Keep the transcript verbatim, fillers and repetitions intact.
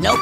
Nope.